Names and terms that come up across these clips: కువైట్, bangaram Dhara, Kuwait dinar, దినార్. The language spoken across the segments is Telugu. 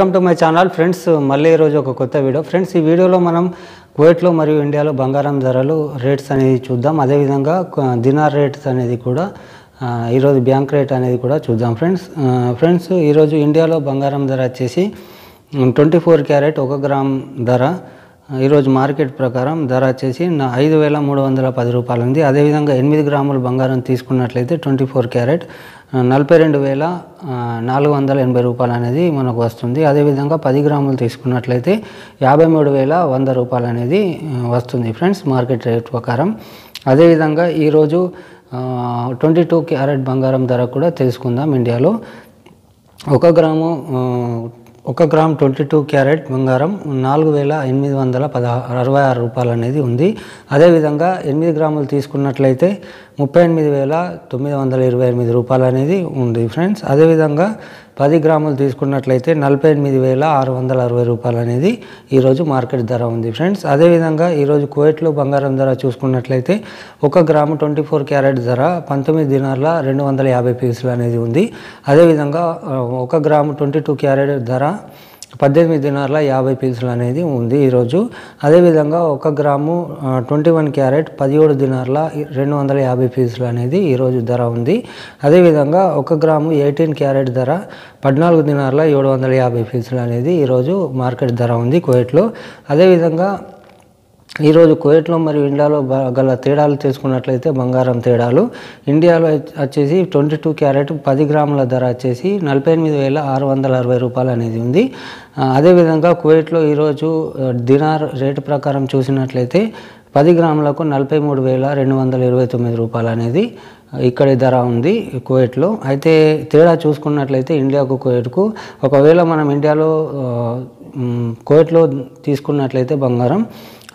Welcome to my channel friends मल्ली वीडियो फ्रेंड्स वीडियो मन कुवैट मरियु इंडिया बंगारम धरलु रेट्स अनेदी चूद्दाम अदे विधंगा दिनार रेट्स अनेदी कूडा ई रोज बैंक रेट अनेदी कूडा चूद्दाम फ्रेंड्स फ्रेंड्स ई रोज इंडिया बंगारम धर वच्चेसी 24 क्यारेट 1 ग्राम धर ई रोज मार्केट प्रकारम धर वच्चेसी 5310 रूपायलु उंदी अदे विधंगा 8 ग्रामुल बंगारम तीसुकुन्नट्लयिते 24 क्यारेट 42,480 రూపాయలు అనేది మనకు వస్తుంది అదే విధంగా 10 గ్రాములు తీసుకున్నట్లయితే 53,100 రూపాయలు అనేది వస్తుంది ఫ్రెండ్స్ మార్కెట్ రేట్ ప్రకారం అదే విధంగా ఈ రోజు 22 క్యారెట్ బంగారం ధర కూడా తెలుసుకుందాం ఇండియాలో 1 గ్రాము 1 గ్రామ్ 22 క్యారెట్ బంగారం 4866 రూపాయలు అనేది ఉంది అదే విధంగా 8 గ్రాములు తీసుకున్నట్లయితే 38,928 రూపాయలు అనేది ఉంది ఫ్రెండ్స్ అదే విధంగా 10 గ్రాములు తీసుకున్నట్లయితే 48,660 రూపాయలు అనేది ఈ రోజు మార్కెట్ ధర ఉంది ఫ్రెండ్స్ అదే విధంగా ఈ రోజు కువైట్ లో బంగారం ధర చూసుకున్నట్లయితే 1 గ్రాము 24 క్యారెట్ ధర 19,250 పైసలు అనేది ఉంది అదే విధంగా 1 గ్రాము 22 క్యారెట్ ధర 18,050 పైసలు అనేది ఉంది ఈ రోజు అదే విధంగా 1 గ్రాము 21 క్యారెట్ 17,250 పైసలు అనేది ఈ రోజు ధర ఉంది అదే విధంగా 1 గ్రాము 18 క్యారెట్ ధర 14,750 పైసలు అనేది ఈ రోజు మార్కెట్ ధర ఉంది కువైట్ లో అదే విధంగా ఈ రోజు కువైట్ లో మరియు ఇండియాలో గల తేడాలు తెలుసుకున్నట్లయితే బంగారం తేడాలు ఇండియాలో వచ్చేసి 22 క్యారెట్ 10 గ్రాముల ధర వచ్చేసి 48,660 రూపాయలు అనేది ఉంది అదే విధంగా కువైట్ లో ఈ రోజు దినార్ రేట్ ప్రకారం చూసినట్లయితే 10 గ్రాములకు 43,229 రూపాయలు అనేది ఇక్కడ ధర ఉంది కువైట్ లో అయితే తేడా చూసుకున్నట్లయితే ఇండియాకు కువైట్కు ఒకవేళ మనం ఇండియాలో కువైట్ లో తీసుకున్నట్లయితే బంగారం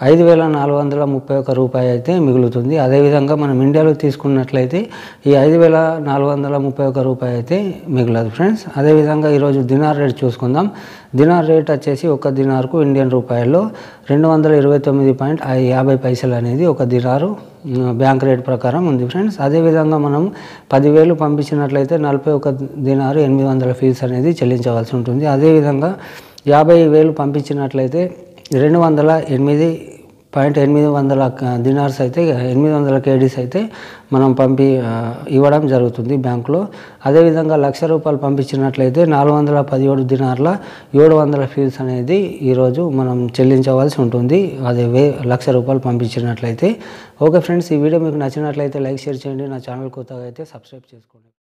5,431 రూపాయి అయితే మిగులుతుంది అదే విధంగా మనం ఇండియాలో తీసుకున్నట్లయితే ఈ 5,431 రూపాయి అయితే మిగులదు ఫ్రెండ్స్ అదే విధంగా ఈ రోజు దినార్ రేట్ చూసుకుందాం దినార్ రేట్ వచ్చేసి 1 దినార్కు ఇండియన్ రూపాయల్లో 229.50 పైసలు అనేది 1 దినారు బ్యాంక్ రేట్ ప్రకారం ఉంది ఫ్రెండ్స్ అదే విధంగా మనం 10,000 పంపించినట్లయితే 41 దినారు 800 ఫీజు అనేది చెల్లించవలసి ఉంటుంది అదే విధంగా 50,000 పంపించినట్లయితే 208.8 దినార్స్ అయితే 800 కేడీస్ అయితే మనం ఇవ్వడం జరుగుతుంది బ్యాంకులో అదేవిధంగా 1,00,000 రూపాయలు పంపించినట్లయితే 417 దినార్ల 700 ఫీజు అనేది ఈరోజు మనం చెల్లించవలసి ఉంటుంది అదే 1,00,000 రూపాయలు పంపించినట్లయితే ఓకే ఫ్రెండ్స్ ఈ వీడియో మీకు నచ్చినట్లయితే లైక్ షేర్ చేయండి నా ఛానల్ కొత్తగా అయితే సబ్స్క్రైబ్ చేసుకోండి।